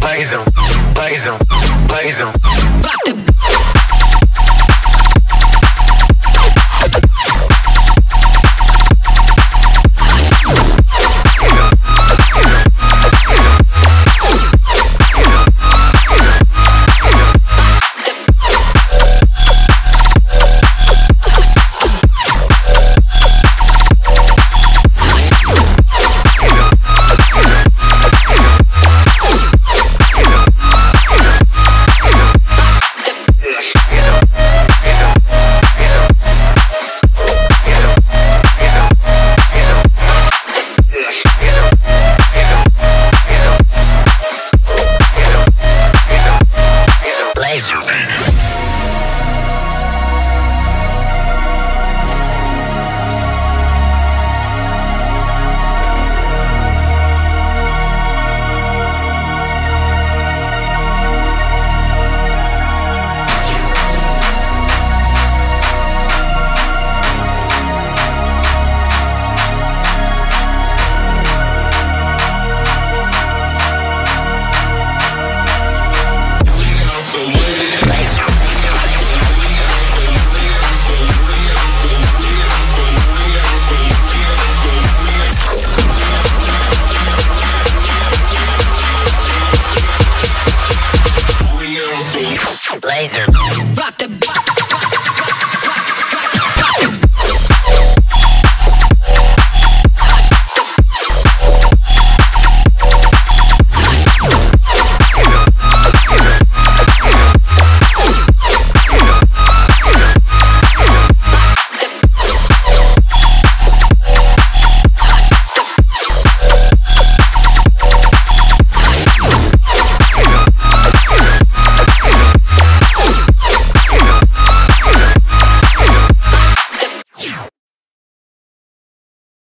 Blazer, Blazer, rock the box.